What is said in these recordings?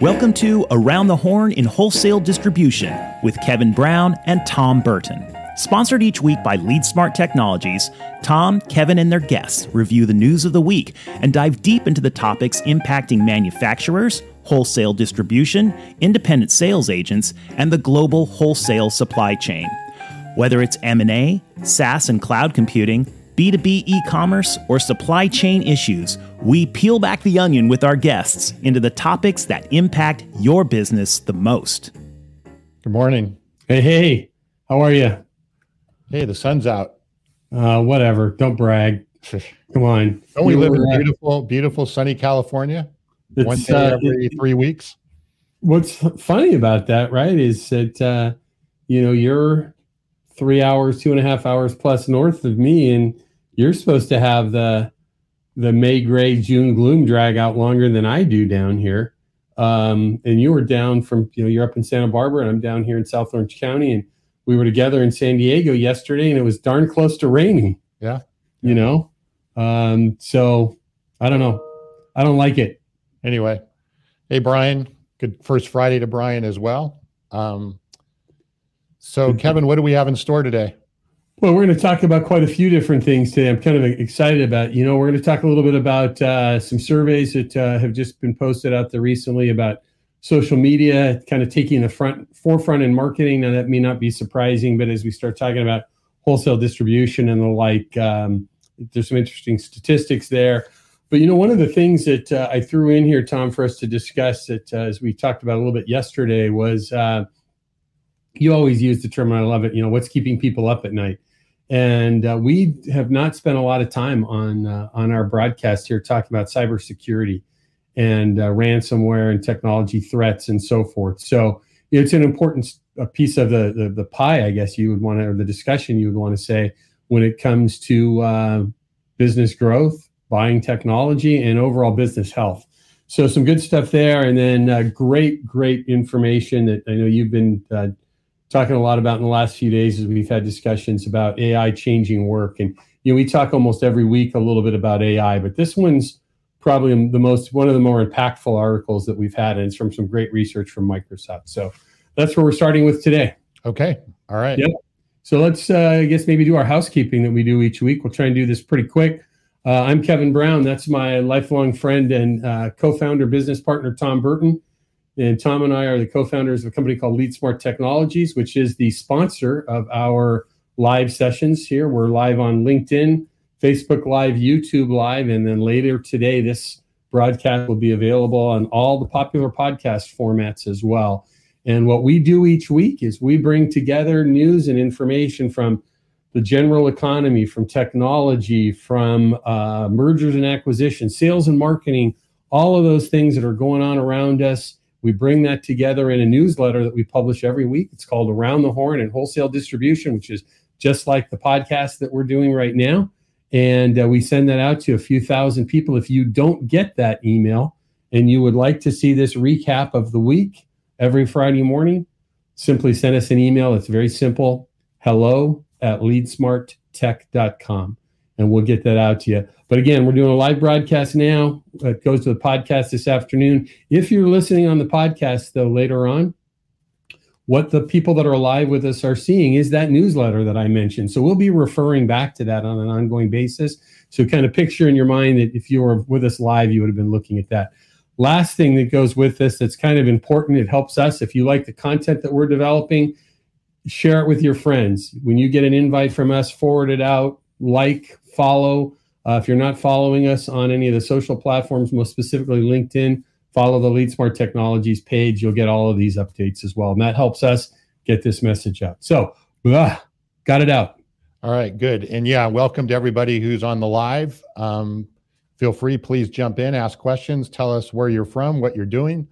Welcome to Around the Horn in Wholesale Distribution with Kevin Brown and Tom Burton. Sponsored each week by LeadSmart Technologies, Tom, Kevin, and their guests review the news of the week and dive deep into the topics impacting manufacturers, wholesale distribution, independent sales agents, and the global wholesale supply chain. Whether it's M&A, SaaS and cloud computing, B2B e-commerce, or supply chain issues, we peel back the onion with our guests into the topics that impact your business the most. Good morning. Hey, how are you? Hey, the sun's out. Whatever, don't brag. Come on. Don't we live in beautiful, beautiful sunny California? It's, one day every 3 weeks. What's funny about that, right, is that, you know, you're 3 hours, 2.5 hours plus north of me, and you're supposed to have the May gray June gloom drag out longer than I do down here. And you were down from, you know, you're up in Santa Barbara and I'm down here in South Orange County, and we were together in San Diego yesterday and it was darn close to raining. Yeah. You know? So I don't know. I don't like it. Anyway. Hey, Brian, good first Friday to Brian as well. So Kevin, what do we have in store today? Well, we're going to talk about quite a few different things today. I'm kind of excited about, you know, we're going to talk a little bit about some surveys that have just been posted out there recently about social media kind of taking the forefront in marketing. Now, that may not be surprising, but as we start talking about wholesale distribution and the like, there's some interesting statistics there. But, you know, one of the things that I threw in here, Tom, for us to discuss that as we talked about a little bit yesterday was you always use the term, and I love it, you know, what's keeping people up at night. And we have not spent a lot of time on our broadcast here talking about cybersecurity and ransomware and technology threats and so forth. So it's an important piece of the pie, I guess you would want to, or the discussion you would want to say, when it comes to business growth, buying technology, and overall business health. So some good stuff there. And then great information that I know you've been talking a lot about in the last few days as we've had discussions about AI changing work. And, you know, we talk almost every week a little bit about AI, but this one's probably the most, one of the more impactful articles that we've had. And it's from some great research from Microsoft. So that's where we're starting with today. Okay. All right. Yep. So let's, I guess, maybe do our housekeeping that we do each week. We'll try and do this pretty quick. I'm Kevin Brown. That's my lifelong friend and co-founder, business partner, Tom Burton. And Tom and I are the co-founders of a company called LeadSmart Technologies, which is the sponsor of our live sessions here. We're live on LinkedIn, Facebook Live, YouTube Live, and then later today, this broadcast will be available on all the popular podcast formats as well. And what we do each week is we bring together news and information from the general economy, from technology, from mergers and acquisitions, sales and marketing, all of those things that are going on around us. We bring that together in a newsletter that we publish every week. It's called Around the Horn in Wholesale Distribution, which is just like the podcast that we're doing right now. And we send that out to a few thousand people. If you don't get that email and you would like to see this recap of the week every Friday morning, simply send us an email. It's very simple. hello@leadsmarttech.com. And we'll get that out to you. But again, we're doing a live broadcast now. It goes to the podcast this afternoon. If you're listening on the podcast, though, later on, what the people that are live with us are seeing is that newsletter that I mentioned. So we'll be referring back to that on an ongoing basis. So kind of picture in your mind that if you were with us live, you would have been looking at that. Last thing that goes with this that's kind of important, it helps us. If you like the content that we're developing, share it with your friends. When you get an invite from us, forward it out. Like, follow. If you're not following us on any of the social platforms, most specifically LinkedIn, follow the LeadSmart Technologies page. You'll get all of these updates as well. And that helps us get this message out. So, got it out. All right, good. And yeah, welcome to everybody who's on the live. Feel free, please jump in, ask questions, tell us where you're from, what you're doing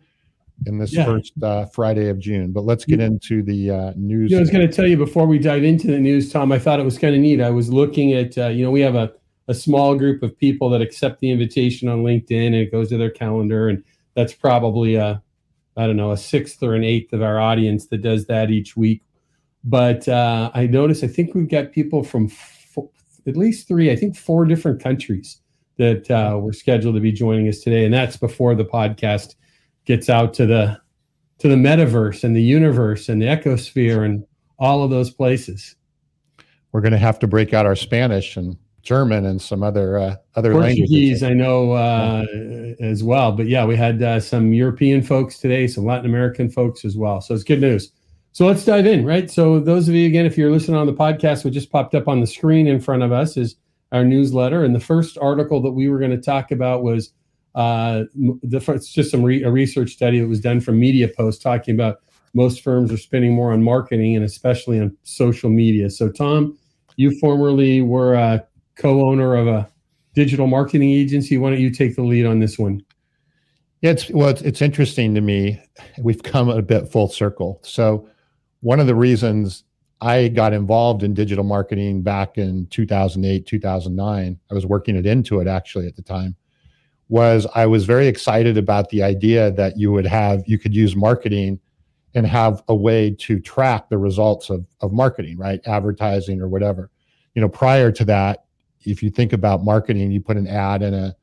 in this first Friday of June. But let's get into the news. You know, I was going to tell you before we dive into the news, Tom, I thought it was kind of neat. I was looking at, you know, we have a small group of people that accept the invitation on LinkedIn and it goes to their calendar. And that's probably, I don't know, a sixth or an eighth of our audience that does that each week. But I noticed, I think we've got people from at least three, I think four different countries that were scheduled to be joining us today. And that's before the podcast gets out to the metaverse and the universe and the ecosphere and all of those places. We're going to have to break out our Spanish and German and some other Portuguese languages. I know as well. But yeah, we had some European folks today, some Latin American folks as well. So it's good news. So let's dive in, right? So those of you, again, if you're listening on the podcast, what just popped up on the screen in front of us is our newsletter. And the first article that we were going to talk about was a research study that was done from MediaPost talking about most firms are spending more on marketing and especially on social media. So Tom, you formerly were a co-owner of a digital marketing agency. Why don't you take the lead on this one? Yeah, it's interesting to me. We've come a bit full circle. So one of the reasons I got involved in digital marketing back in 2008, 2009, I was working at Intuit actually at the time, was I was very excited about the idea that you could use marketing and have a way to track the results of marketing, right? Advertising or whatever. You know, prior to that, if you think about marketing, you put an ad in a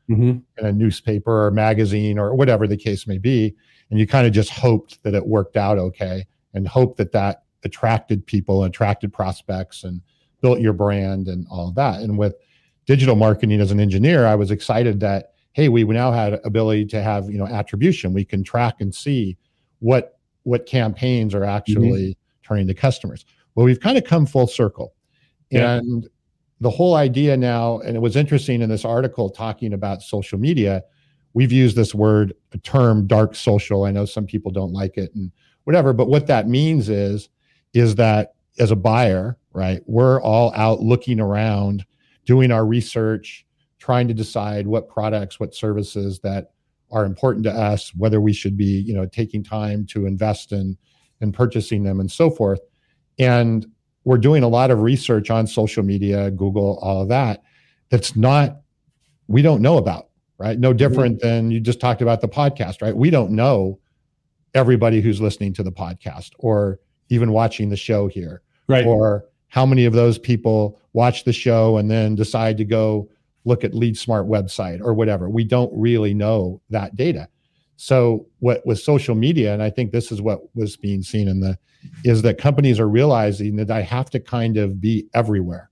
newspaper or magazine or whatever the case may be, and you kind of just hoped that it worked out okay and hoped that that attracted people, attracted prospects, and built your brand and all of that. And with digital marketing as an engineer, I was excited that, hey, we now had ability to have, you know, attribution. We can track and see what campaigns are actually turning to customers. Well, we've kind of come full circle. Yeah. And the whole idea now, and it was interesting in this article talking about social media, we've used this word, a term, dark social. I know some people don't like it and whatever, but what that means is that as a buyer, right, we're all out looking around, doing our research, trying to decide what products, what services that are important to us, whether we should be, you know, taking time to invest in and purchasing them and so forth. And we're doing a lot of research on social media, Google, all of that. That's not, we don't know about, right? No different than you just talked about the podcast, right? We don't know everybody who's listening to the podcast or even watching the show here, right? Or how many of those people watch the show and then decide to go look at LeadSmart website or whatever. We don't really know that data. So what with social media, and I think this is what was being seen in the, is that companies are realizing that I have to kind of be everywhere.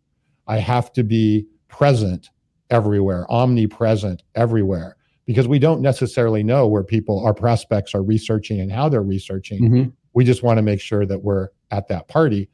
I have to be present everywhere, omnipresent everywhere, because we don't necessarily know where people, our prospects are researching and how they're researching. We just want to make sure that we're at that party.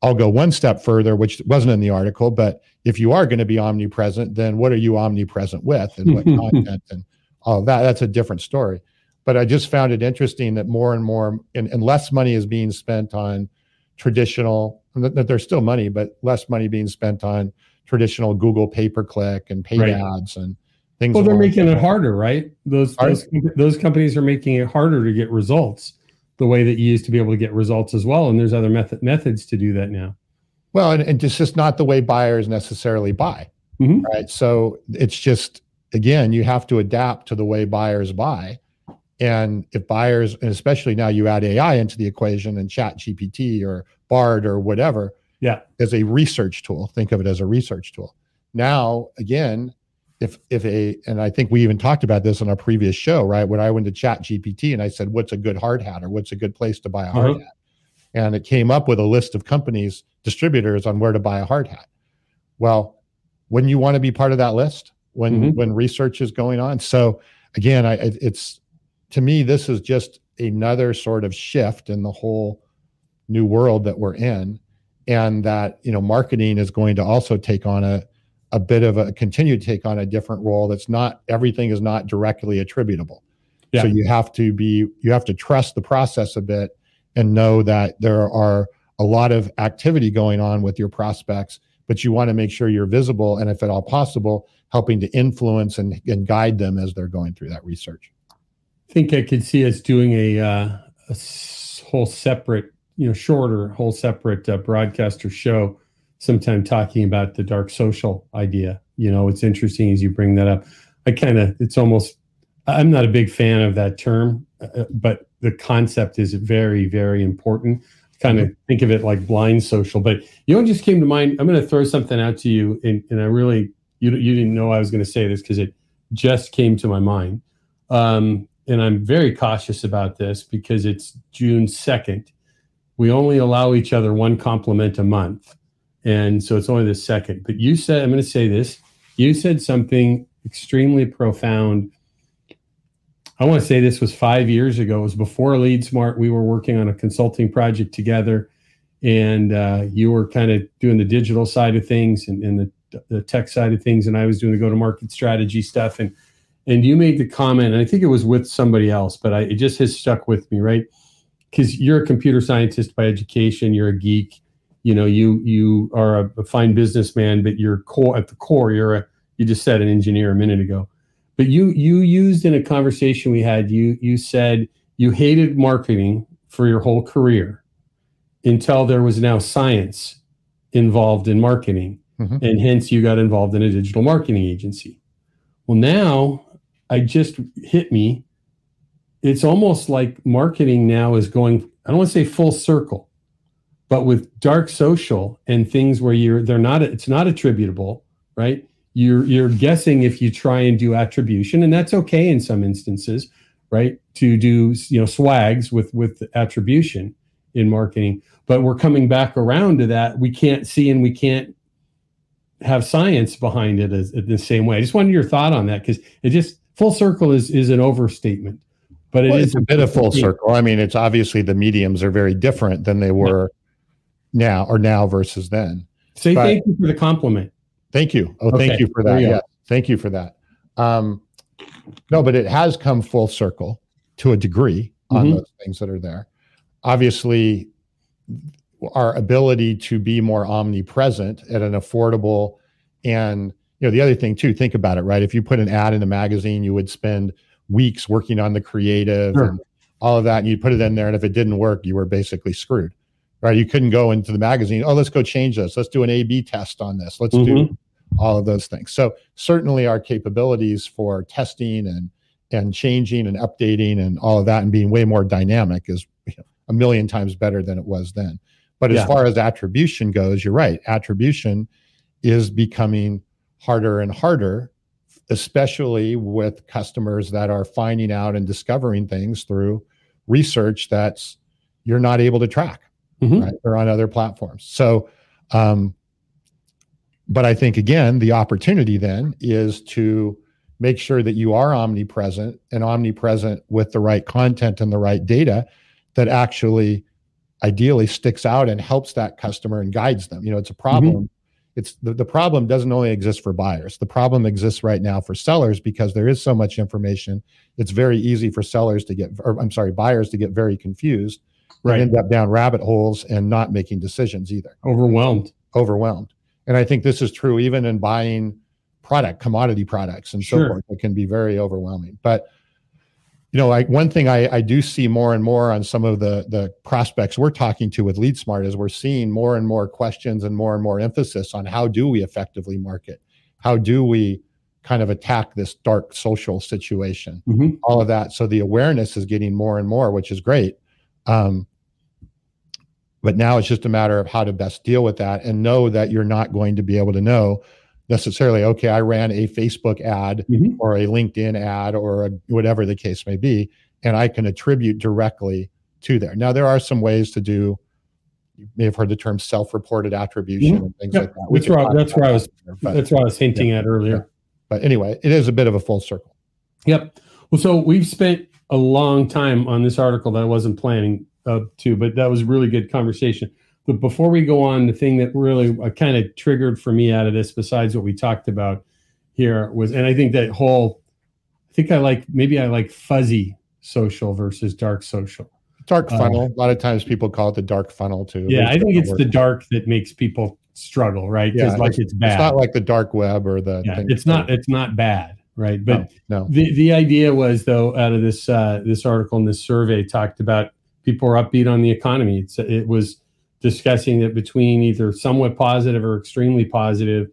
I'll go one step further, which wasn't in the article, but if you are going to be omnipresent, then what are you omnipresent with and what content and all of that? That's a different story. But I just found it interesting that more and more, and less money is being spent on traditional, that there's still money, but less money being spent on traditional Google pay-per-click and paid ads and things. Well, they're making it harder, right? Those companies are making it harder to get results the way that you used to be able to get results as well. And there's other methods to do that now. Well, and it's just not the way buyers necessarily buy, right? So it's just, again, you have to adapt to the way buyers buy. And if buyers, and especially now you add AI into the equation and Chat GPT or BARD or whatever, as a research tool, think of it as a research tool. Now, again, and I think we even talked about this on our previous show, right? When I went to Chat GPT and I said, what's a good hard hat or what's a good place to buy a hard hat? And it came up with a list of companies, distributors on where to buy a hard hat. Well, wouldn't you want to be part of that list when research is going on? So again, it's to me, this is just another sort of shift in the whole new world that we're in. And that, you know, marketing is going to also take on a bit of a continued take on a different role. That's not, everything is not directly attributable. Yeah. So you have to trust the process a bit and know that there are a lot of activity going on with your prospects, but you want to make sure you're visible and if at all possible, helping to influence and guide them as they're going through that research. I think I could see us doing a whole separate, you know, shorter, whole separate broadcast or show sometime talking about the dark social idea. You know, it's interesting as you bring that up. I'm not a big fan of that term, but the concept is very, very important. Kind of think of it like blind social, but you know what just came to mind? I'm going to throw something out to you. And I really, you didn't know I was going to say this because it just came to my mind. and I'm very cautious about this because it's June 2nd. We only allow each other one compliment a month. And so it's only the second. But you said, I'm going to say this, you said something extremely profound. I want to say this was 5 years ago. It was before LeadSmart. We were working on a consulting project together, and you were kind of doing the digital side of things and the tech side of things, and I was doing the go-to-market strategy stuff. And you made the comment, and I think it was with somebody else, but it just has stuck with me, right? Because you're a computer scientist by education, you're a geek, you know, you are a fine businessman, but you're at the core, you just said an engineer a minute ago. But you used in a conversation we had, you said you hated marketing for your whole career until there was now science involved in marketing, mm-hmm. and hence you got involved in a digital marketing agency. Well, now I just hit me. It's almost like marketing now is going, I don't want to say full circle, but with dark social and things where it's not attributable, right? You're guessing if you try and do attribution, and that's okay in some instances, right? To do, you know, swags with attribution in marketing, but we're coming back around to that. We can't see and we can't have science behind it as the same way. I just wanted your thought on that, because it just, full circle is an overstatement. But it's a bit of full circle. I mean, it's obviously the mediums are very different than they were now versus then. Say thank you for the compliment. Thank you. Oh, okay. Thank you for that. Yeah. Thank you for that. No, but it has come full circle to a degree on mm-hmm. those things that are there. Obviously, our ability to be more omnipresent at an affordable, and you know, the other thing too, think about it, right? If you put an ad in a magazine, you would spend weeks working on the creative, sure. and all of that, and you put it in there, and if it didn't work, you were basically screwed, right? You couldn't go into the magazine, oh, let's go change this, let's do an A/B test on this, let's mm-hmm. do all of those things. So certainly our capabilities for testing and changing and updating and all of that and being way more dynamic is, you know, a million times better than it was then. But as far as attribution goes, you're right, attribution is becoming harder and harder, especially with customers that are finding out and discovering things through research that's you're not able to track, mm-hmm. right? They're on other platforms. So, but I think, again, the opportunity then is to make sure that you are omnipresent, and omnipresent with the right content and the right data that actually ideally sticks out and helps that customer and guides them. You know, it's a problem. Mm-hmm. It's the problem doesn't only exist for buyers. The problem exists right now for sellers, because there is so much information. It's very easy for buyers to get very confused, right? And end up down rabbit holes and not making decisions either. Overwhelmed. And I think this is true even in buying commodity products and sure. so forth. It can be very overwhelming. But you know, like one thing I do see more and more on some of the prospects we're talking to with LeadSmart is we're seeing more and more questions and more emphasis on how do we effectively market? How do we kind of attack this dark social situation? Mm-hmm. All of that. So the awareness is getting more and more, which is great. But now it's just a matter of how to best deal with that, and know that you're not going to be able to know necessarily, okay, I ran a Facebook ad mm-hmm. or a LinkedIn ad or whatever the case may be, and I can attribute directly to there. Now, there are some ways to do, you may have heard the term self-reported attribution mm-hmm. and things like that. That's what I was hinting at earlier. Yeah. But anyway, it is a bit of a full circle. Yep. Well, so we've spent a long time on this article that I wasn't planning to, but that was a really good conversation. But before we go on, the thing that really kind of triggered for me out of this, besides what we talked about here, was, and I think that whole, I like fuzzy social versus dark social. Dark funnel. A lot of times people call it the dark funnel too. Yeah, I think it's the dark that makes people struggle, right? Yeah, it's bad. It's not like the dark web or the. Yeah, it's not bad, right? But no. The idea was, though, out of this this article and this survey, talked about people are upbeat on the economy. It was discussing that between either somewhat positive or extremely positive,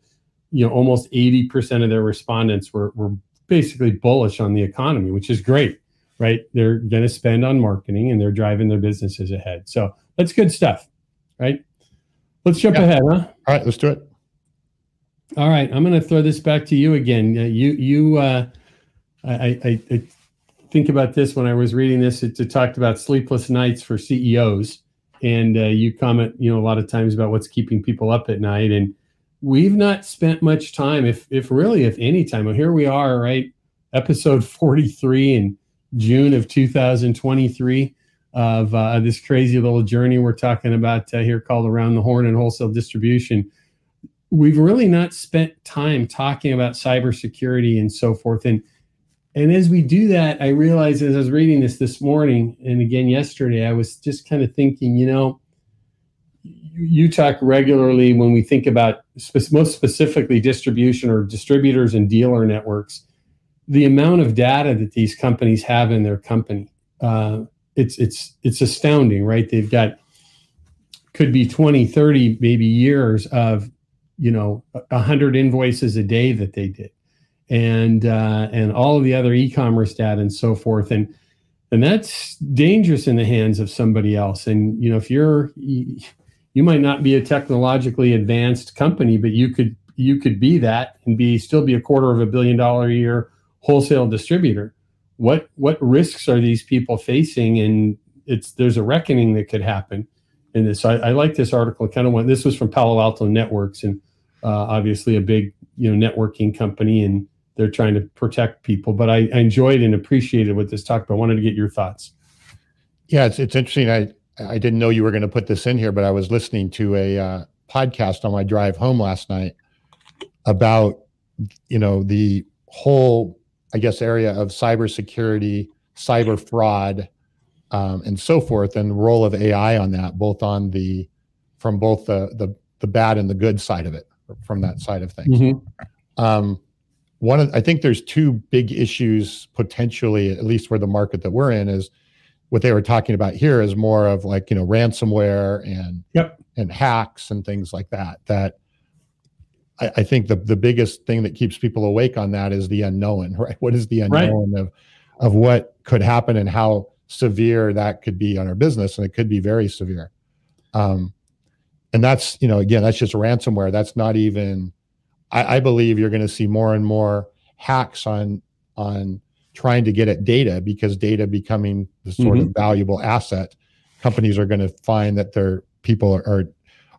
you know, almost 80% of their respondents were basically bullish on the economy, which is great, right? They're going to spend on marketing and they're driving their businesses ahead. So that's good stuff, right? Let's jump ahead, huh? All right, let's do it. All right, I'm going to throw this back to you again. You, I think about this when I was reading this. It talked about sleepless nights for CEOs. And you comment, you know, a lot of times about what's keeping people up at night. And we've not spent much time, if any time. Well, here we are, right? Episode 43 in June of 2023 of this crazy little journey we're talking about here called Around the Horn and Wholesale Distribution. We've really not spent time talking about cybersecurity and so forth. And as we do that, I realized as I was reading this morning and again yesterday, I was just kind of thinking, you know, you talk regularly when we think about most specifically distribution or distributors and dealer networks, the amount of data that these companies have in their company. It's astounding, right? They've got, could be 20, 30, maybe years of, you know, 100 invoices a day that they did. And all of the other e-commerce data and so forth. And that's dangerous in the hands of somebody else. And, you know, if you might not be a technologically advanced company, but you could be that and still be a $250 million a year wholesale distributor. What risks are these people facing? And there's a reckoning that could happen in this. So I like this article. This was from Palo Alto Networks and obviously a big, you know, networking company, and they're trying to protect people. But I enjoyed and appreciated what this talked about. I wanted to get your thoughts. Yeah, it's interesting. I didn't know you were going to put this in here, but I was listening to a podcast on my drive home last night about, you know, the whole, I guess, area of cybersecurity, cyber fraud, and so forth, and the role of AI on that, both on the, from both the bad and the good side of it. From that side of things. Mm-hmm. I think there's two big issues potentially, at least where the market that we're in is what they were talking about here is more of like, you know, ransomware and, yep, and hacks and things like that, that I think the biggest thing that keeps people awake on that is the unknown, right? What is the unknown, right, of what could happen and how severe that could be on our business. And it could be very severe. And that's, you know, again, that's just ransomware. That's not even, I believe you're going to see more and more hacks on trying to get at data, because data becoming the sort mm-hmm. of valuable asset. Companies are going to find that their people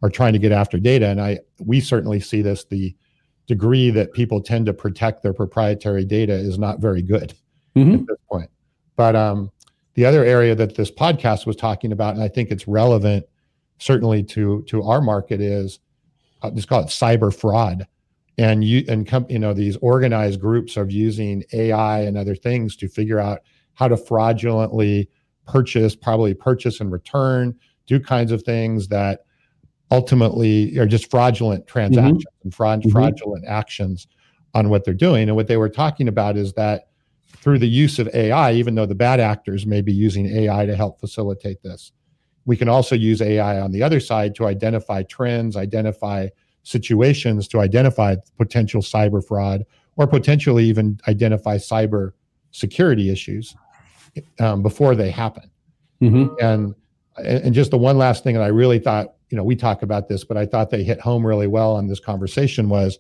are trying to get after data. And we certainly see this, the degree that people tend to protect their proprietary data is not very good mm-hmm. at this point. But the other area that this podcast was talking about, and I think it's relevant certainly to our market, is I'll just call it cyber fraud, you know, these organized groups are using AI and other things to figure out how to fraudulently purchase and return, do kinds of things that ultimately are just fraudulent transactions mm-hmm. and fraudulent mm-hmm. actions on what they're doing. And what they were talking about is that through the use of AI, even though the bad actors may be using AI to help facilitate this, we can also use AI on the other side to identify trends, identify situations, to identify potential cyber fraud, or potentially even identify cyber security issues before they happen. Mm-hmm. And just the one last thing that I really thought, you know, we talk about this, but I thought they hit home really well on this conversation was,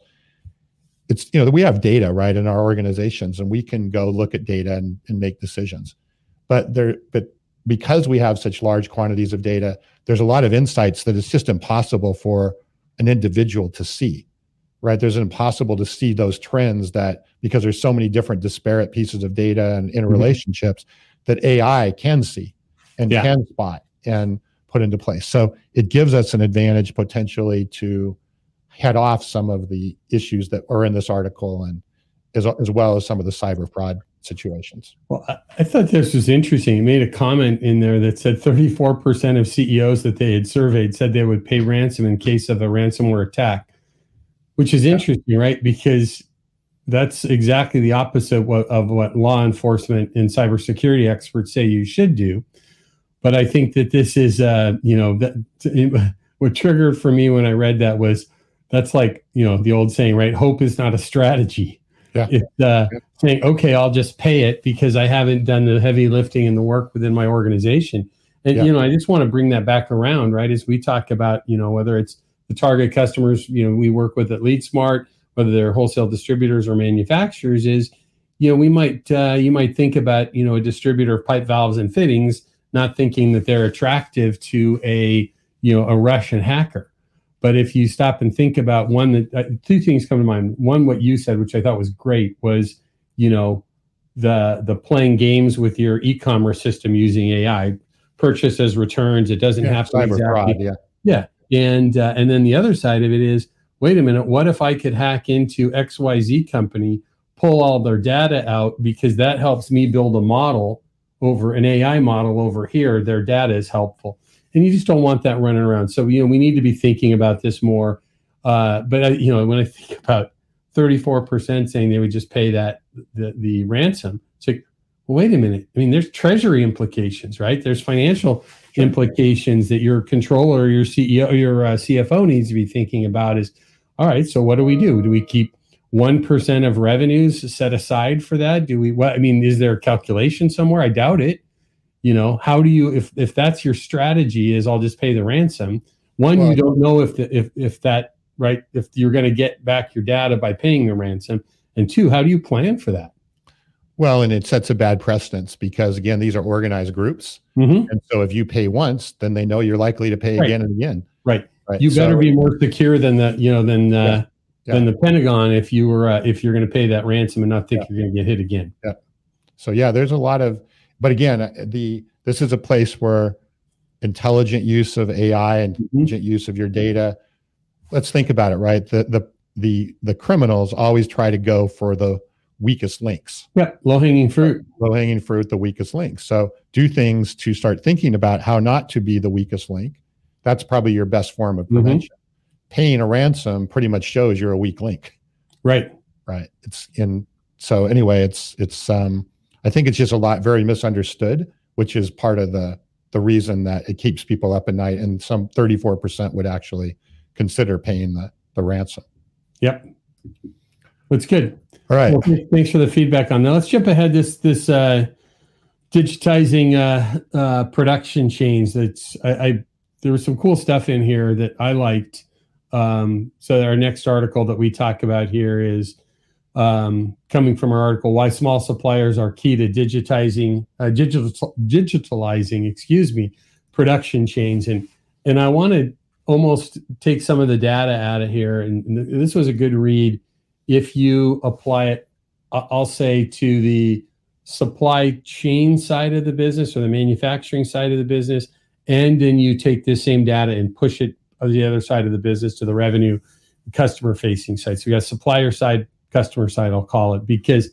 it's, you know, we have data, right, in our organizations, and we can go look at data and make decisions. Because we have such large quantities of data, there's a lot of insights that it's just impossible for an individual to see, right? There's impossible to see those trends because there's so many different disparate pieces of data and interrelationships mm-hmm. that AI can see and yeah. can spot and put into place. So it gives us an advantage potentially to head off some of the issues that are in this article, and as well as some of the cyber fraud situations. Well, I thought this was interesting. It made a comment in there that said 34% of CEOs that they had surveyed said they would pay ransom in case of a ransomware attack, which is interesting, right? Because that's exactly the opposite of what law enforcement and cybersecurity experts say you should do. But I think that this is, you know, what triggered for me when I read that was, that's like, you know, the old saying, right? Hope is not a strategy. Yeah. It's saying, okay, I'll just pay it because I haven't done the heavy lifting and the work within my organization. And, yeah. you know, I just want to bring that back around, right? As we talk about, you know, whether it's the target customers, you know, we work with at LeadSmart, whether they're wholesale distributors or manufacturers, is you know, we might you might think about, you know, a distributor of pipe valves and fittings, not thinking that they're attractive to a, you know, a Russian hacker. But if you stop and think about one, that two things come to mind. One, what you said, which I thought was great, was, you know, the playing games with your e-commerce system using AI, purchases, returns. It doesn't have to be cyber fraud. And then the other side of it is, wait a minute, what if I could hack into XYZ company, pull all their data out, because that helps me build a model over an AI model over here. Their data is helpful. And you just don't want that running around. So, you know, we need to be thinking about this more. But, you know, when I think about 34% saying they would just pay that the ransom, it's like, well, wait a minute. I mean, there's treasury implications, right? There's financial implications that your controller, or your CEO, or your CFO needs to be thinking about is, all right, so what do we do? Do we keep 1% of revenues set aside for that? Do we, what, I mean, is there a calculation somewhere? I doubt it. You know, how do you, if that's your strategy is I'll just pay the ransom, one, you don't know if you're going to get back your data by paying the ransom, and two, how do you plan for that? Well, and it sets a bad precedence because, again, these are organized groups. Mm-hmm. And so if you pay once, then they know you're likely to pay again and again. Right. You better be more secure than the, you know, than the Pentagon if you were, if you're going to pay that ransom and not think you're going to get hit again. Yeah. So yeah, there's a lot of, but again, this is a place where intelligent use of AI and intelligent use of your data. Let's think about it, right? The criminals always try to go for the weakest links. Yeah, low-hanging fruit. Low-hanging fruit, the weakest links. So do things to start thinking about how not to be the weakest link. That's probably your best form of prevention. Paying a ransom pretty much shows you're a weak link. Right. It's in. So anyway, it's I think it's just a lot very misunderstood, which is part of the reason that it keeps people up at night. And some 34% would actually consider paying the ransom. Yep. That's good. All right. Well, thanks for the feedback on that. Let's jump ahead. This digitizing production chains. That's there was some cool stuff in here that I liked. So our next article that we talk about here is coming from our article, Why Small Suppliers Are Key to Digitalizing Production Chains. And I want to almost take some of the data out of here. And this was a good read. If you apply it, I'll say, to the supply chain side of the business or the manufacturing side of the business, and then you take this same data and push it on the other side of the business to the revenue customer-facing side. So we got supplier side, customer side, I'll call it, because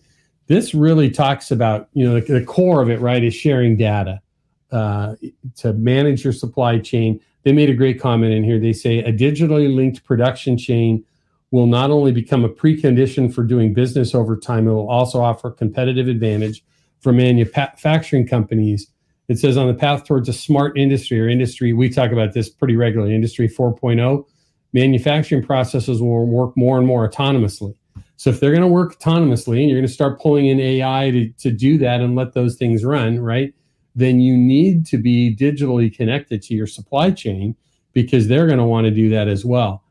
this really talks about, you know, the core of it, right, is sharing data to manage your supply chain. They made a great comment in here. They say a digitally linked production chain will not only become a precondition for doing business over time, it will also offer competitive advantage for manufacturing companies. It says on the path towards a smart industry or industry, we talk about this pretty regularly, Industry 4.0, manufacturing processes will work more and more autonomously. So if they're going to work autonomously and you're going to start pulling in AI to do that and let those things run, right, then you need to be digitally connected to your supply chain because they're going to want to do that as well.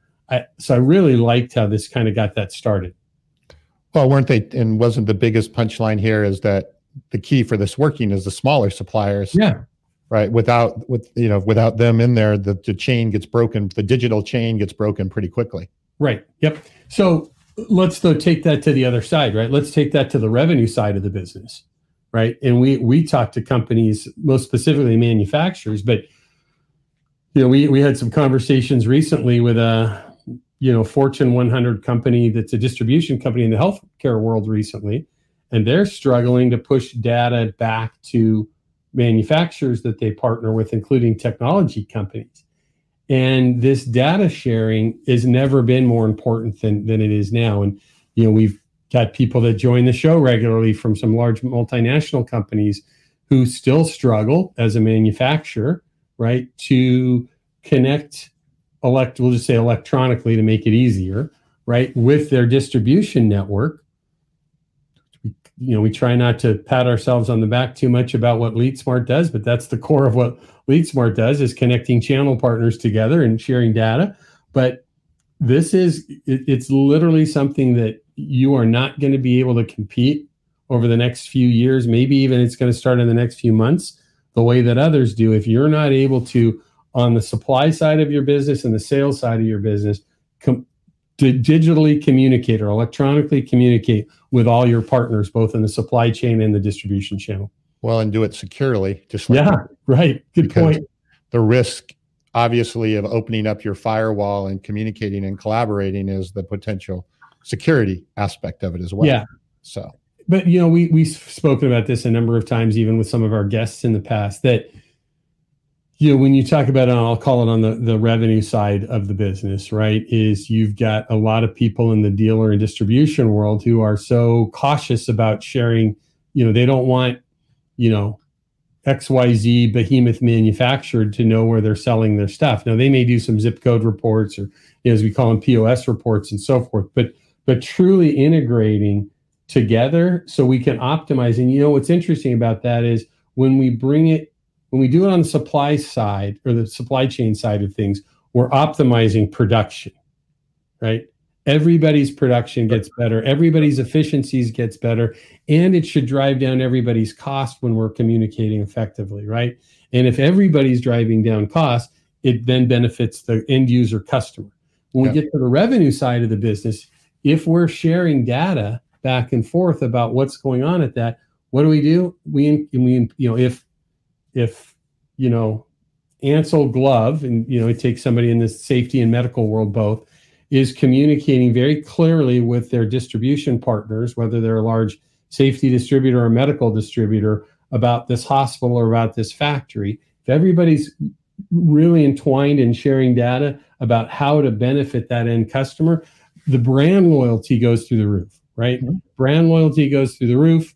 So I really liked how this kind of got that started. Well, weren't they, and wasn't the biggest punchline here is that the key for this working is the smaller suppliers, right? Without them in there, the chain gets broken, the digital chain gets broken pretty quickly. Right. Yep. So let's though take that to the other side, right? Let's take that to the revenue side of the business, right? And we talk to companies, most specifically manufacturers, but you know, we had some conversations recently with a, you know, Fortune 100 company that's a distribution company in the healthcare world recently, and they're struggling to push data back to manufacturers that they partner with, including technology companies. And this data sharing has never been more important than it is now. And, you know, we've got people that join the show regularly from some large multinational companies who still struggle as a manufacturer, right, to connect, we'll just say electronically to make it easier, right, with their distribution network. You know, we try not to pat ourselves on the back too much about what LeadSmart does, but that's the core of what LeadSmart does is connecting channel partners together and sharing data. But it's literally something that you are not going to be able to compete over the next few years, maybe even it's going to start in the next few months, the way that others do. If you're not able to, on the supply side of your business and the sales side of your business, digitally communicate or electronically communicate with all your partners, both in the supply chain and the distribution channel. Well, and do it securely. Just like Good point. The risk, obviously, of opening up your firewall and communicating and collaborating is the potential security aspect of it as well. Yeah. So, but you know, we've spoken about this a number of times, even with some of our guests in the past, that you know, when you talk about, and I'll call it on the revenue side of the business, right, is you've got a lot of people in the dealer and distribution world who are so cautious about sharing, you know, they don't want, you know, XYZ behemoth manufactured to know where they're selling their stuff. Now, they may do some zip code reports or, you know, as we call them, POS reports and so forth, but truly integrating together so we can optimize. And, you know, what's interesting about that is when we bring it, when we do it on the supply side or the supply chain side of things, we're optimizing production, right? Everybody's production gets better. Everybody's efficiencies gets better. And it should drive down everybody's cost when we're communicating effectively, right? And if everybody's driving down cost, it then benefits the end user customer. When we get to the revenue side of the business, if we're sharing data back and forth about what's going on at that, what do? We you know, if, you know, Ansell Glove, and, you know, it takes somebody in the safety and medical world both, is communicating very clearly with their distribution partners, whether they're a large safety distributor or medical distributor, about this hospital or about this factory. If everybody's really entwined in sharing data about how to benefit that end customer, the brand loyalty goes through the roof, right? Mm-hmm. Brand loyalty goes through the roof.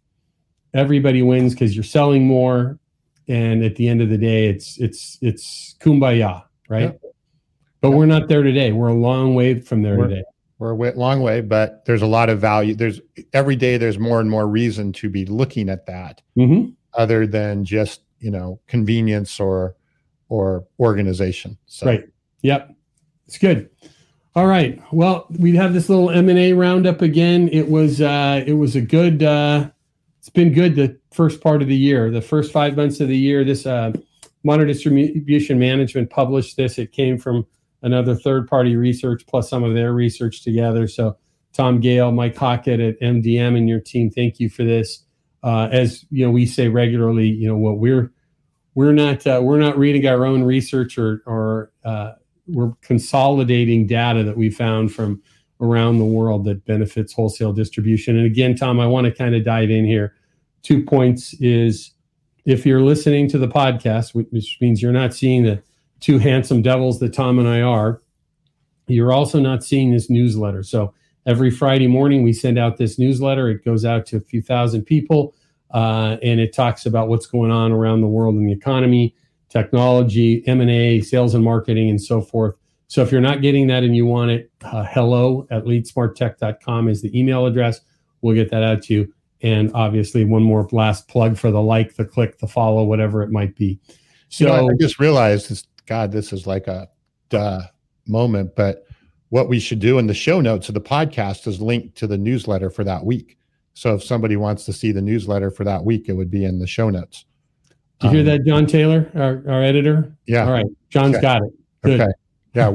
Everybody wins because you're selling more. And at the end of the day, it's kumbaya, right? Yeah. But we're not there today. We're a long way from there today. We're a long way, but there's a lot of value. There's every day there's more and more reason to be looking at that, mm-hmm. other than just, you know, convenience or organization. So. Right. Yep. It's good. All right. Well, we have this little M&A roundup again. It was a good. It's been good the first part of the year, the first 5 months of the year. This Modern Distribution Management published this. It came from another third-party research plus some of their research together. So Tom Gale, Mike Hockett at MDM and your team, thank you for this. As you know, we say regularly, you know, what we're not reading our own research or we're consolidating data that we found from around the world that benefits wholesale distribution. And again, Tom, I want to kind of dive in here. 2 points is, if you're listening to the podcast, which means you're not seeing the two handsome devils that Tom and I are, you're also not seeing this newsletter. So every Friday morning we send out this newsletter. It goes out to a few thousand people, and it talks about what's going on around the world in the economy, technology, M&A, sales and marketing, and so forth. So if you're not getting that and you want it, hello@leadsmarttech.com is the email address. We'll get that out to you. And obviously, one more last plug for the like, the click, the follow, whatever it might be. So, you know, I just realized this, God, this is like a duh moment, but what we should do in the show notes of the podcast is link to the newsletter for that week. So if somebody wants to see the newsletter for that week, it would be in the show notes. Did you hear that, John Taylor, our editor? Yeah. All right. John's got it. Good. Okay. Yeah,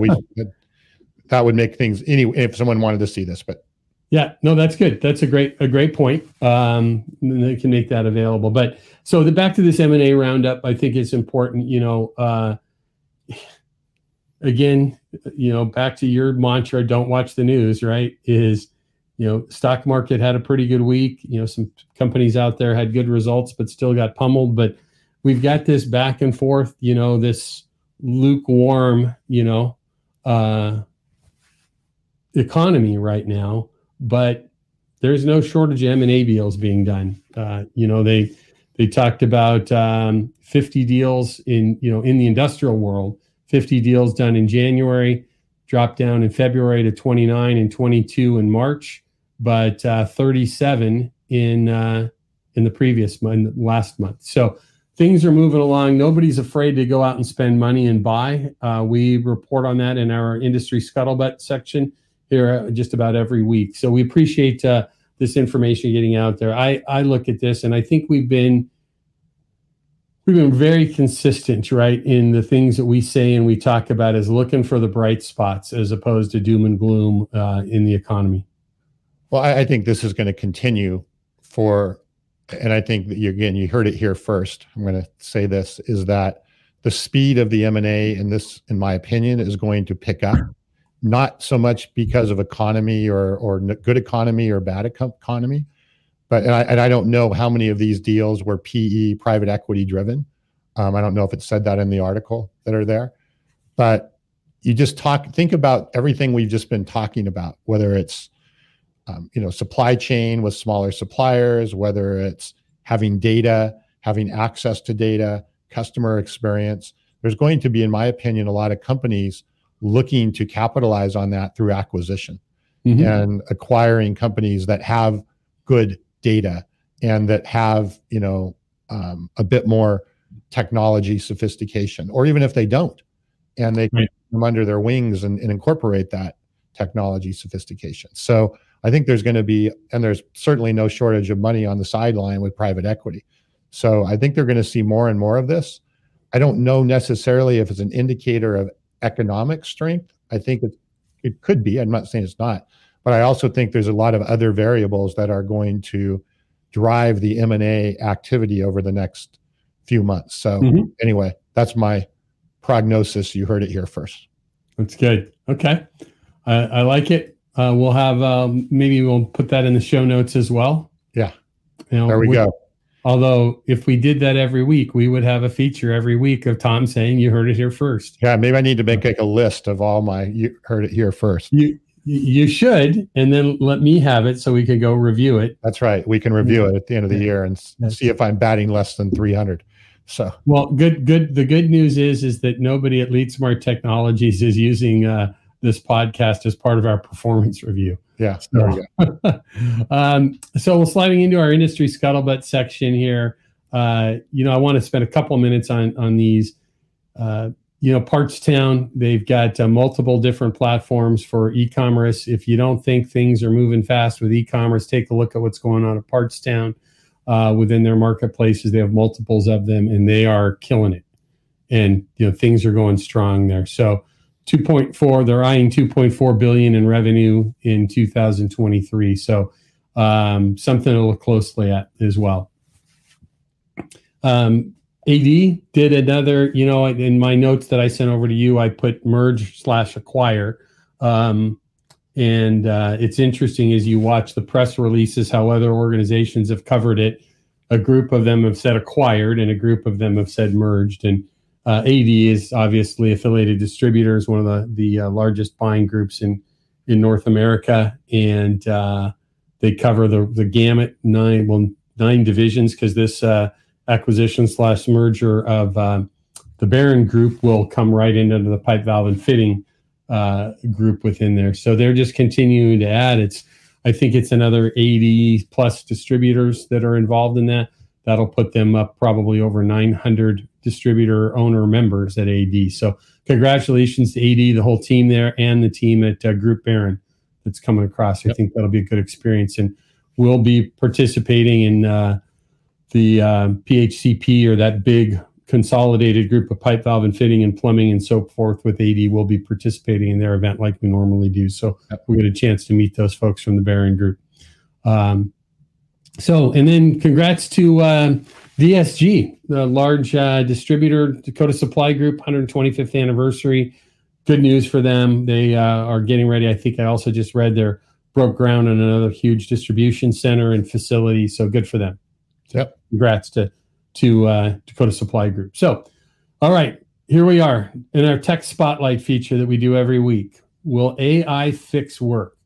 that would make things anyway if someone wanted to see this, but yeah, no, that's good. That's a great point. They can make that available. But so back to this M&A roundup, I think it's important. You know, again, you know, back to your mantra: don't watch the news. Right? Is, you know, stock market had a pretty good week. You know, some companies out there had good results, but still got pummeled. But we've got this back and forth. You know, this lukewarm, you know, economy right now, but there's no shortage of M&A deals being done. You know, they talked about 50 deals in, you know, in the industrial world, 50 deals done in January, dropped down in February to 29 and 22 in March, but 37 in the previous month, last month. So things are moving along. Nobody's afraid to go out and spend money and buy. We report on that in our industry scuttlebutt section here just about every week. So we appreciate this information getting out there. I look at this and I think we've been very consistent, right, in the things that we say and we talk about as looking for the bright spots as opposed to doom and gloom in the economy. Well, I think this is going to continue for, and I think that you, again, you heard it here first. I'm going to say this, is that the speed of the M&A in this, in my opinion, is going to pick up, not so much because of economy or good economy or bad economy, but and I don't know how many of these deals were PE, private equity driven. I don't know if it said that in the article that are there, but you just think about everything we've just been talking about, whether it's supply chain with smaller suppliers, whether it's having data, having access to data, customer experience. There's going to be, in my opinion, a lot of companies looking to capitalize on that through acquisition and acquiring companies that have good data and that have, a bit more technology sophistication, or even if they don't, and they can come under their wings and incorporate that technology sophistication. So I think there's going to be, and there's certainly no shortage of money on the sideline with private equity. So I think they're going to see more and more of this. I don't know necessarily if it's an indicator of economic strength. I think it could be. I'm not saying it's not, but I also think there's a lot of other variables that are going to drive the M&A activity over the next few months. So anyway, that's my prognosis. You heard it here first. That's good. Okay. I like it. We'll have, maybe we'll put that in the show notes as well. Yeah. There we go. Although if we did that every week, we would have a feature every week of Tom saying, you heard it here first. Yeah. Maybe I need to make a list of all my, you heard it here first. You should, and then let me have it so we could go review it. That's right. We can review it at the end of the year and see if I'm batting less than 300. So, well, good. The good news is that nobody at LeadSmart Technologies is using, this podcast as part of our performance review. Yeah. So, so we're sliding into our industry scuttlebutt section here. I want to spend a couple of minutes on these, Parts Town, they've got multiple different platforms for e-commerce. If you don't think things are moving fast with e-commerce, take a look at what's going on at Parts Town within their marketplaces. They have multiples of them and they are killing it. And, things are going strong there. So, they're eyeing 2.4 billion in revenue in 2023. So something to look closely at as well. AD did another, in my notes that I sent over to you, I put merge/acquire. And it's interesting as you watch the press releases, how other organizations have covered it. A group of them have said acquired and a group of them have said merged. And AD is obviously Affiliated Distributors, one of the largest buying groups in North America, and they cover the gamut, nine divisions, because this acquisition / merger of the Baron Group will come right into the pipe valve and fitting group within there. So they're just continuing to add. I think it's another 80 plus distributors that are involved in that. That'll put them up probably over 900 distributor owner members at AD. So congratulations to AD, the whole team there, and the team at Group Baron that's coming across. Yep. I think that'll be a good experience. And we'll be participating in the PHCP, or that big consolidated group of pipe valve and fitting and plumbing and so forth with AD. We'll be participating in their event like we normally do. So we get a chance to meet those folks from the Baron Group. And then congrats to DSG, the large distributor, Dakota Supply Group, 125th anniversary. Good news for them. They are getting ready. I think I also just read they broke ground on another huge distribution center and facility. So good for them. Yep. Congrats to Dakota Supply Group. So, all right, here we are in our tech spotlight feature that we do every week. Will AI fix work?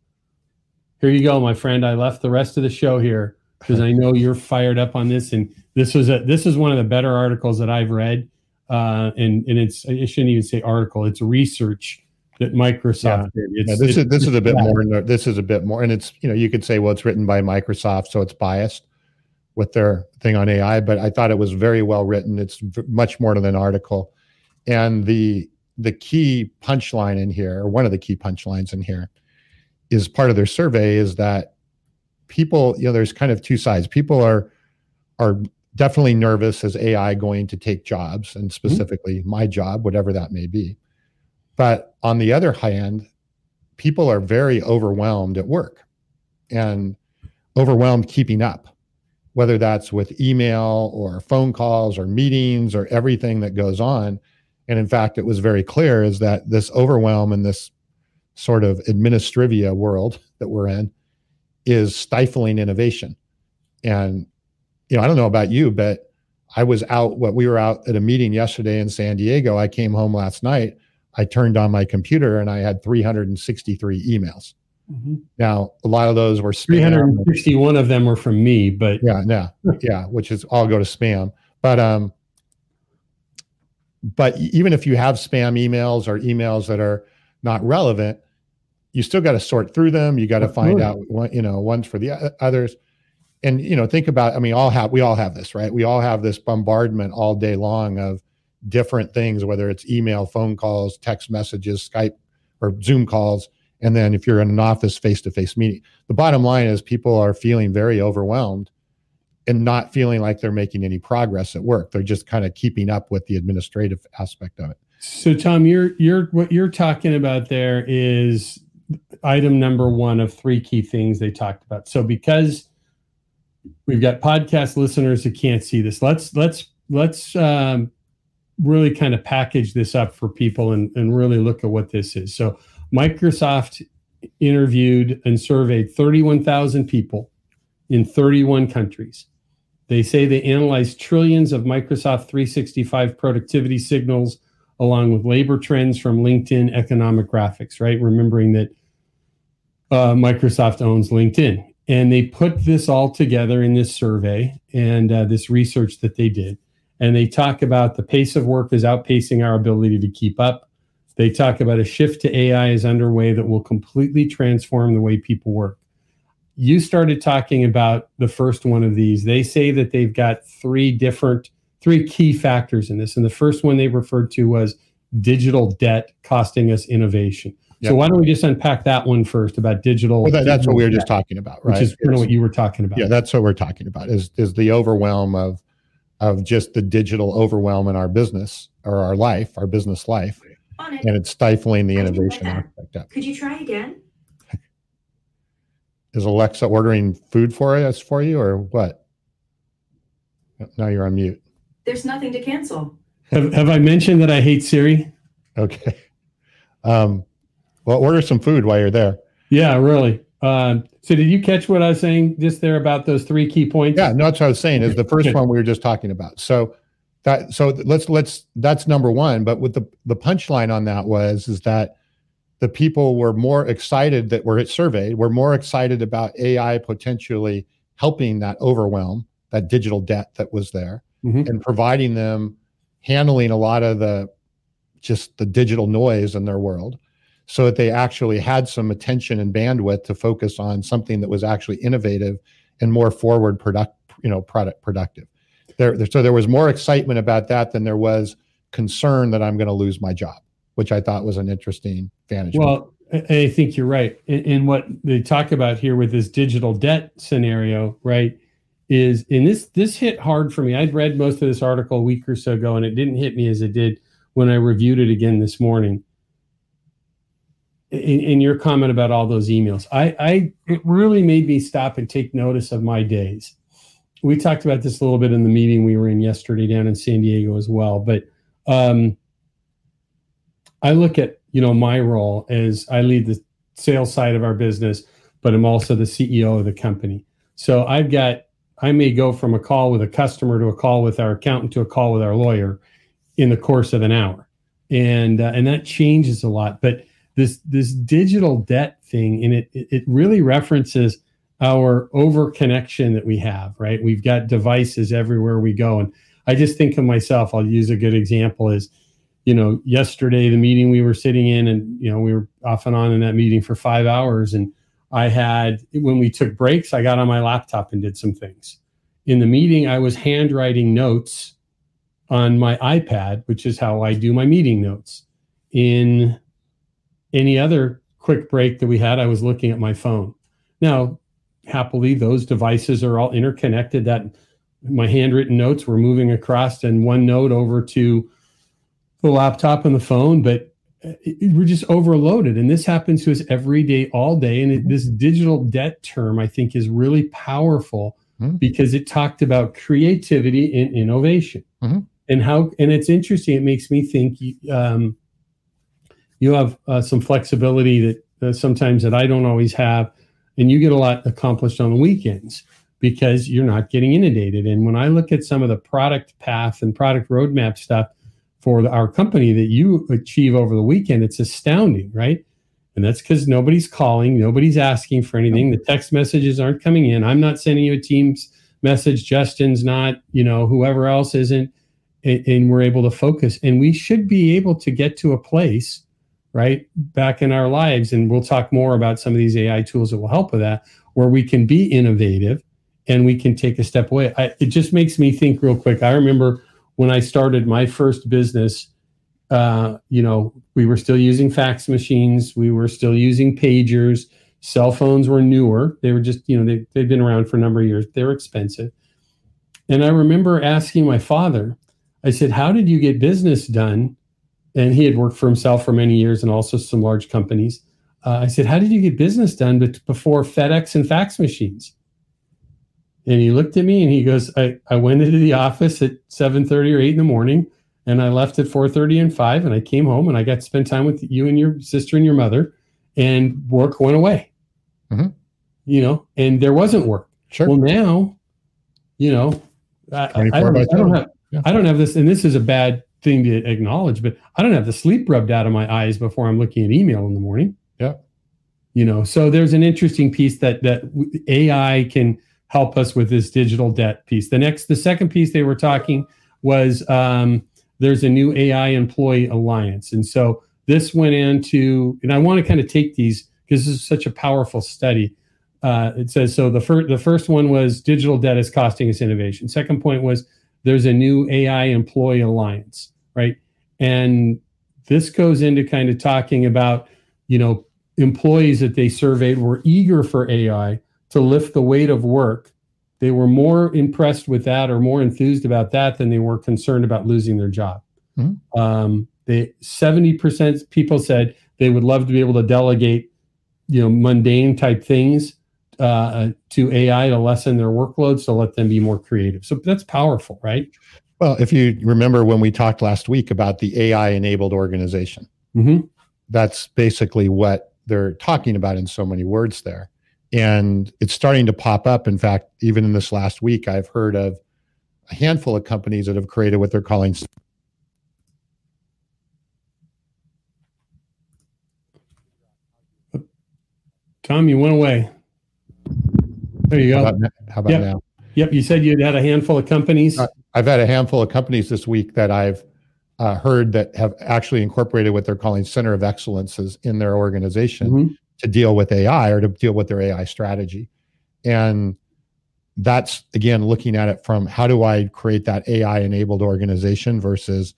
Here you go, my friend. I left the rest of the show here, because I know you're fired up on this, and this is one of the better articles that I've read, and I shouldn't even say article; it's research that Microsoft did. This is a bit more, and it's you could say, well, it's written by Microsoft, so it's biased with their thing on AI. But I thought it was very well written. It's much more than an article, and the key punchline in here, or one of the key punchlines in here, is part of their survey is that people, there's kind of two sides. People are definitely nervous, is AI going to take jobs, and specifically my job, whatever that may be. But on the other hand, people are very overwhelmed at work and overwhelmed keeping up, whether that's with email or phone calls or meetings or everything that goes on. And in fact, it was very clear is that this overwhelm in this sort of administrivia world that we're in is stifling innovation. And, I don't know about you, but I was out, we were out at a meeting yesterday in San Diego. I came home last night, I turned on my computer and I had 363 emails. Mm-hmm. Now, a lot of those were spam. 361 of them were from me, but yeah, which is all go to spam. But even if you have spam emails or emails that are not relevant, you still got to sort through them. You got to find out what, ones for the others. And, think about, we all have this, right? We all have this bombardment all day long of different things, whether it's email, phone calls, text messages, Skype or Zoom calls. And then if you're in an office face-to-face meeting, the bottom line is people are feeling very overwhelmed and not feeling like they're making any progress at work. They're just kind of keeping up with the administrative aspect of it. So Tom, what you're talking about there is item number one of three key things they talked about. So because we've got podcast listeners who can't see this, let's really kind of package this up for people and really look at what this is. So Microsoft interviewed and surveyed 31,000 people in 31 countries. They say they analyzed trillions of Microsoft 365 productivity signals along with labor trends from LinkedIn economic graphics, right? Remembering that Microsoft owns LinkedIn. And they put this all together in this survey and this research that they did. And they talk about the pace of work is outpacing our ability to keep up. They talk about a shift to AI is underway that will completely transform the way people work. You started talking about the first one of these. They say that they've got three key factors in this. And the first one they referred to was digital debt costing us innovation. Yep. So why don't we just unpack that one first about digital. Well, that's what we were just talking about, right? Which is kind of what you were talking about. Yeah, that's what we're talking about is the overwhelm of just the digital overwhelm in our business or our life, our business life. And it's stifling the innovation aspect of it. Could you try again? Is Alexa ordering food for us for you or what? Now you're on mute. There's nothing to cancel. Have I mentioned that I hate Siri? Okay. Well, order some food while you're there. Yeah, really. So did you catch what I was saying just there about those three key points? Yeah, no, that's what I was saying is the first one we were just talking about. So let's that's number one. But with the punchline on that is that the people were more excited that were surveyed, were more excited about AI potentially helping that overwhelm, that digital debt that was there, and providing them, handling a lot of the digital noise in their world, so that they actually had some attention and bandwidth to focus on something that was actually innovative and more forward productive. So there was more excitement about that than there was concern that I'm going to lose my job, which I thought was an interesting vantage. Well, I think you're right. And what they talk about here with this digital debt scenario, right, is, and this hit hard for me. I'd read most of this article a week or so ago, and it didn't hit me as it did when I reviewed it again this morning. In your comment about all those emails, it really made me stop and take notice of my days. We talked about this a little bit in the meeting we were in yesterday down in San Diego as well. But I look at, my role as I lead the sales side of our business, but I'm also the CEO of the company. So I may go from a call with a customer to a call with our accountant to a call with our lawyer in the course of an hour. And that changes a lot. But this digital debt thing, and it really references our overconnection that we have, right? We've got devices everywhere we go. And I just think of myself, I'll use a good example is, yesterday, the meeting we were sitting in and, we were off and on in that meeting for 5 hours. And when we took breaks, I got on my laptop and did some things. In the meeting, I was handwriting notes on my iPad, which is how I do my meeting notes. In any other quick break that we had, I was looking at my phone. Now, happily, those devices are all interconnected. That my handwritten notes were moving across and one note over to the laptop and the phone, but we're just overloaded. And this happens to us every day, all day. And this digital debt term, I think, is really powerful because it talked about creativity and innovation. And how, and it's interesting. It makes me think you have some flexibility that sometimes that I don't always have, and you get a lot accomplished on the weekends because you're not getting inundated. And when I look at some of the product path and product roadmap stuff for our company that you achieve over the weekend, it's astounding, right? And that's because nobody's calling, nobody's asking for anything. The text messages aren't coming in. I'm not sending you a Teams message. Justin's not, you know, whoever else isn't. And we're able to focus, and we should be able to get to a place right back in our lives. And we'll talk more about some of these AI tools that will help with that, where we can be innovative and we can take a step away. It just makes me think real quick. I remember when I started my first business, you know, we were still using fax machines. We were still using pagers. Cell phones were newer. They were just, you know, they've been around for a number of years. They were expensive. And I remember asking my father, I said, how did you get business done? And he had worked for himself for many years and also some large companies. I said, how did you get business done before FedEx and fax machines? And he looked at me and he goes, I went into the office at 7:30 or 8 in the morning, and I left at 4:30 and 5, and I came home and I got to spend time with you and your sister and your mother, and work went away. You know, and there wasn't work. Well, now, you know, I don't have this, and this is a bad thing to acknowledge, but I don't have the sleep rubbed out of my eyes before I'm looking at email in the morning. You know, so there's an interesting piece that AI can help us with this digital debt piece. The second piece they were talking was there's a new AI employee alliance. And so this went into, and I want to kind of take these because this is such a powerful study. It says, so the first one was digital debt is costing us innovation. Second point was, there's a new AI employee alliance, right? And this goes into kind of talking about, you know, employees that they surveyed were eager for AI to lift the weight of work. They were more impressed with that or more enthused about that than they were concerned about losing their job. 70% people said they would love to be able to delegate, you know, mundane type things to AI to lessen their workloads, to let them be more creative. So that's powerful, right? Well, if you remember when we talked last week about the AI-enabled organization, that's basically what they're talking about in so many words there. And it's starting to pop up. In fact, even in this last week, I've heard of a handful of companies that have created what they're calling... Tom, you went away. There you go. How about yep. Now? Yep. You said you'd had a handful of companies. I've had a handful of companies this week that I've heard that have actually incorporated what they're calling center of excellences in their organization to deal with AI or to deal with their AI strategy. And that's, again, looking at it from how do I create that AI enabled organization versus,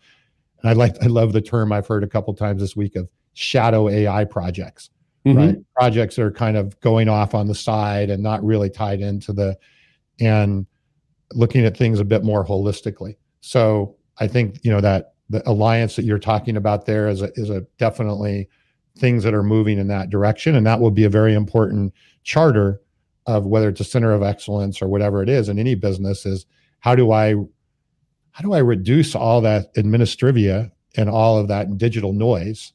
and I love the term I've heard a couple times this week of shadow AI projects. Right? Projects are kind of going off on the side and not really tied into and looking at things a bit more holistically. So I think, you know, that the alliance that you're talking about there is definitely things that are moving in that direction. And that will be a very important charter of whether it's a center of excellence or whatever it is in any business is how do I reduce all that administrivia and all of that digital noise?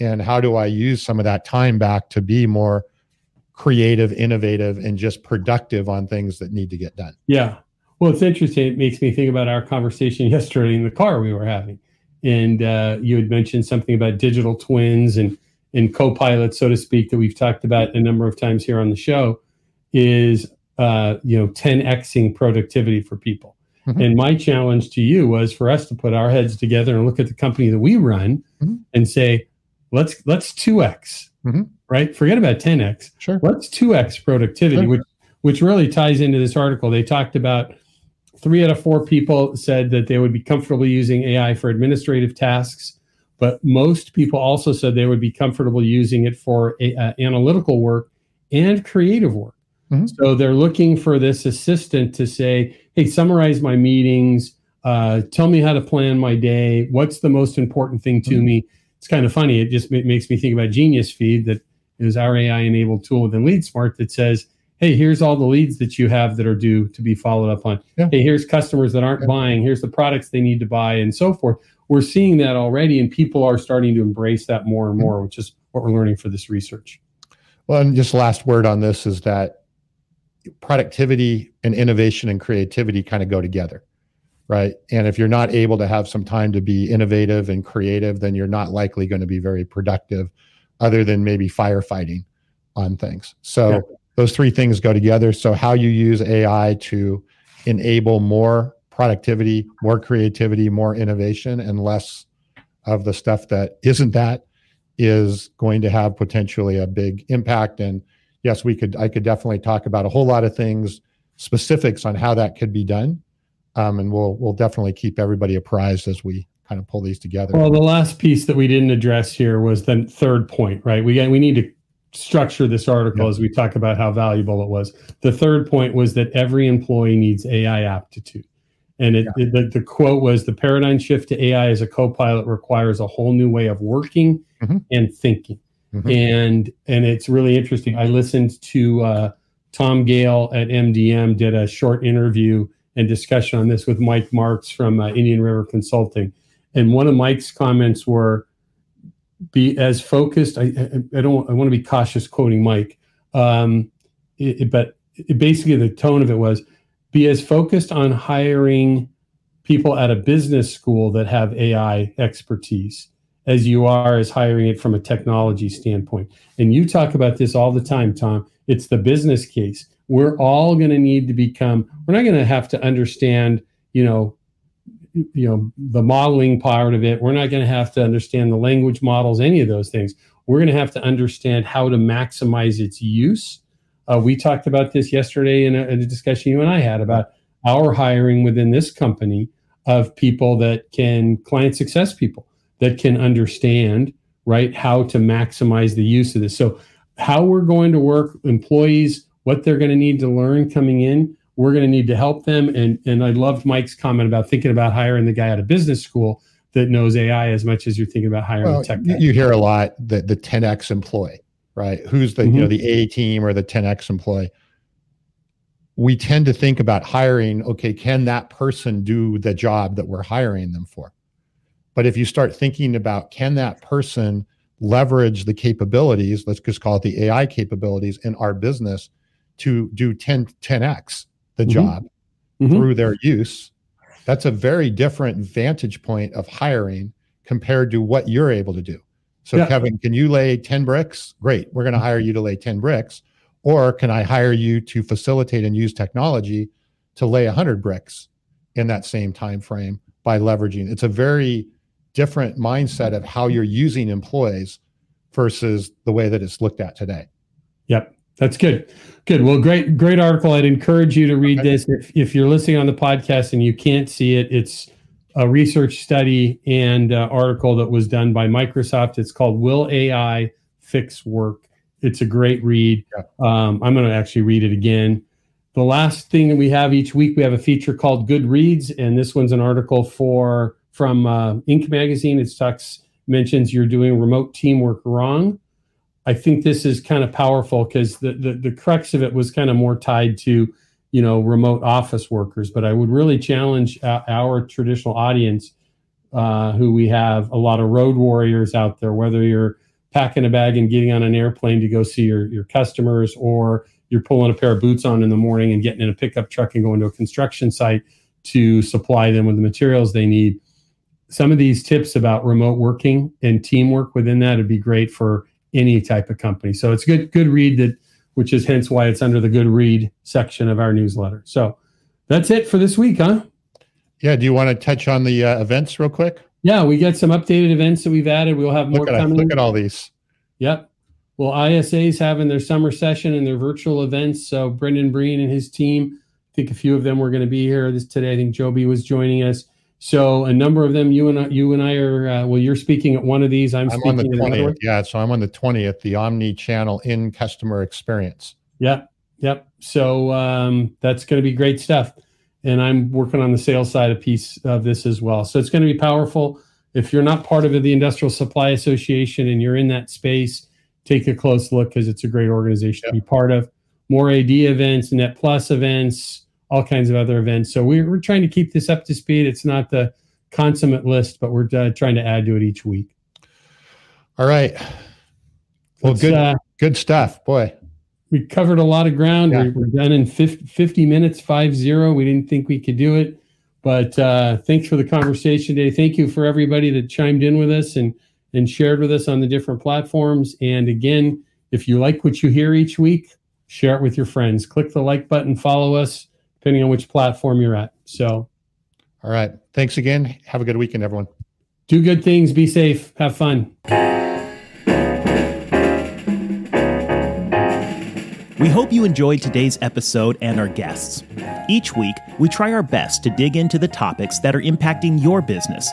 And how do I use some of that time back to be more creative, innovative, and just productive on things that need to get done? Yeah. Well, it's interesting. It makes me think about our conversation yesterday in the car we were having. And you had mentioned something about digital twins and co-pilots, so to speak, that we've talked about a number of times here on the show is, you know, 10Xing productivity for people. And my challenge to you was for us to put our heads together and look at the company that we run and say, let's 2X, right? Forget about 10X. Let's 2X productivity, which really ties into this article. They talked about 3 out of 4 people said that they would be comfortable using AI for administrative tasks, but most people also said they would be comfortable using it for analytical work and creative work. Mm-hmm. So they're looking for this assistant to say, hey, summarize my meetings, tell me how to plan my day, what's the most important thing to mm-hmm. me. It's kind of funny. It just makes me think about Genius Feed, that is our AI-enabled tool within LeadSmart that says, hey, here's all the leads that you have that are due to be followed up on. Yeah. Hey, here's customers that aren't buying. Here's the products they need to buy and so forth. We're seeing that already, and people are starting to embrace that more and more, which is what we're learning for this research. Well, and just last word on this is that productivity and innovation and creativity kind of go together, right? And if you're not able to have some time to be innovative and creative, then you're not likely going to be very productive, other than maybe firefighting on things. So yeah. Those three things go together. So how you use AI to enable more productivity, more creativity, more innovation, and less of the stuff that isn't, that is going to have potentially a big impact. And yes, I could definitely talk about a whole lot of things, specifics on how that could be done. And we'll definitely keep everybody apprised as we kind of pull these together. Well, the last piece that we didn't address here was the third point, right? We need to structure this article as we talk about how valuable it was. The third point was that every employee needs AI aptitude. And the quote was, the paradigm shift to AI as a co-pilot requires a whole new way of working and thinking. Mm-hmm. And it's really interesting. I listened to Tom Gale at MDM, did a short interview and discussion on this with Mike Marks from Indian River Consulting. And one of Mike's comments were, be as focused. I want to be cautious quoting Mike, but basically the tone of it was, be as focused on hiring people at a business school that have AI expertise as you are as hiring it from a technology standpoint. And you talk about this all the time, Tom. It's the business case. We're all going to need to become, we're not going to have to understand, you know, the modeling part of it. We're not going to have to understand the language models, any of those things. We're going to have to understand how to maximize its use. We talked about this yesterday in a discussion you and I had about our hiring within this company of people that can, client success people that can understand, right, how to maximize the use of this. So how we're going to work, employees, what they're going to need to learn coming in, we're going to need to help them. And I loved Mike's comment about thinking about hiring the guy out of business school that knows AI as much as you're thinking about hiring a tech guy. You hear a lot that the 10X employee, right? Who's the, you know, the A team or the 10X employee. We tend to think about hiring, okay, can that person do the job that we're hiring them for? But if you start thinking about, can that person leverage the capabilities, let's just call it the AI capabilities in our business to do 10X. The job through their use, that's a very different vantage point of hiring compared to what you're able to do. So Kevin, can you lay 10 bricks? Great, we're going to hire you to lay 10 bricks. Or can I hire you to facilitate and use technology to lay 100 bricks in that same time frame by leveraging? It's a very different mindset of how you're using employees versus the way that it's looked at today. Yep. That's good. Good. Well, great article. I'd encourage you to read this. If you're listening on the podcast and you can't see it, it's a research study and article that was done by Microsoft. It's called Will AI Fix Work? It's a great read. I'm going to actually read it again. The last thing that we have each week, we have a feature called Good Reads. And this one's an article from Inc. magazine. It mentions you're doing remote teamwork wrong. I think this is kind of powerful because the crux of it was kind of more tied to, you know, remote office workers. But I would really challenge our traditional audience, who we have a lot of road warriors out there, whether you're packing a bag and getting on an airplane to go see your customers, or you're pulling a pair of boots on in the morning and getting in a pickup truck and going to a construction site to supply them with the materials they need. Some of these tips about remote working and teamwork within that would be great for any type of company. So it's good read, that which is hence why it's under the Good Read section of our newsletter. So that's it for this week, huh? Yeah. Do you want to touch on the events real quick? Yeah, we got some updated events that we've added. We'll have more coming. Look at all these. Yep. Well, ISA's having their summer session and their virtual events. So Brendan Breen and his team, I think a few of them were going to be here today. I think Joby was joining us. So a number of them, you and I are, well, you're speaking at one of these. I'm speaking on the 20th. Yeah, so I'm on the 20th, the Omni Channel in Customer Experience. Yeah, Yep. So that's going to be great stuff. And I'm working on the sales side of piece of this as well. So it's going to be powerful. If you're not part of the Industrial Supply Association and you're in that space, take a close look because it's a great organization to be part of. More AD events, Net Plus events, all kinds of other events. So we're trying to keep this up to speed. It's not the consummate list, but we're trying to add to it each week. All right. Well, good stuff, boy. We covered a lot of ground. Yeah. We're done in 50 minutes, 5-0. We didn't think we could do it, but thanks for the conversation today. Thank you for everybody that chimed in with us and shared with us on the different platforms. And again, if you like what you hear each week, share it with your friends. Click the like button, follow us, depending on which platform you're at. So, all right. Thanks again. Have a good weekend, everyone. Do good things. Be safe. Have fun. We hope you enjoyed today's episode and our guests. Each week, we try our best to dig into the topics that are impacting your business.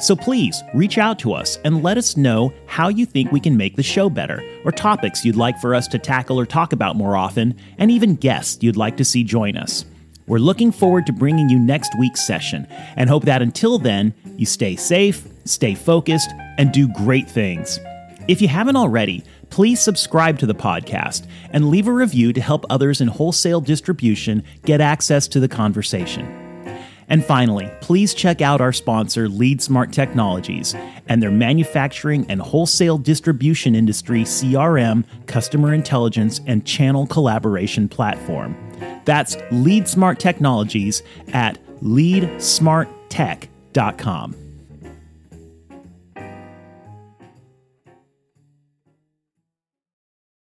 So please reach out to us and let us know how you think we can make the show better, or topics you'd like for us to tackle or talk about more often, and even guests you'd like to see join us. We're looking forward to bringing you next week's session and hope that until then, you stay safe, stay focused, and do great things. If you haven't already, please subscribe to the podcast and leave a review to help others in wholesale distribution get access to the conversation. And finally, please check out our sponsor, LeadSmart Technologies, and their manufacturing and wholesale distribution industry CRM, customer intelligence, and channel collaboration platform. That's LeadSmart Technologies at leadsmarttech.com.